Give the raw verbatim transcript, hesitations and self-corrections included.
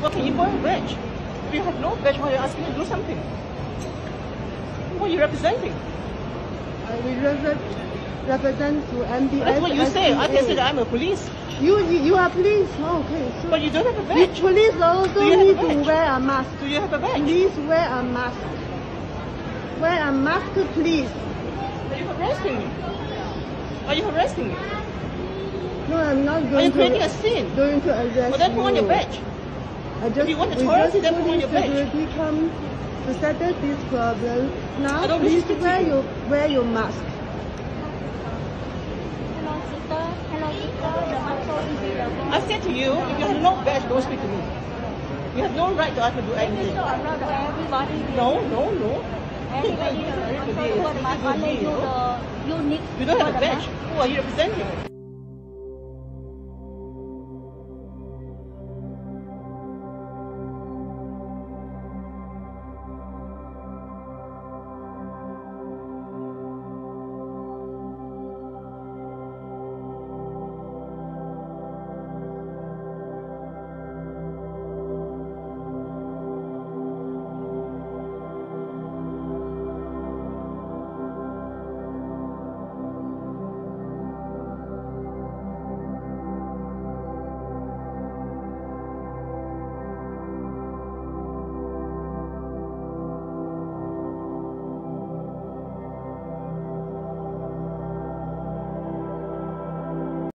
Well, can you boil veg? If you have no veg, why are you asking me to do something? Who are you representing? I will represent, represent to M B S. That's what you say. I can say that I'm a police. You, you, you are police? Oh, okay. So but you don't have a badge. The police also need to wear a mask. Do you have a badge? Please wear a mask. Wear a mask, please. Are you harassing me? Are you harassing me? No, I'm not going to... Are you creating to, a scene? Going to arrest well, then put on your badge. I just, if you want authority, then put on your badge. We come to settle this problem. Now, please wear your, wear your mask. I said to you, if you have no badge, don't speak to me. You have no right to ask me to do anything. No, no, no. Everybody, you don't have a badge. Who are you representing?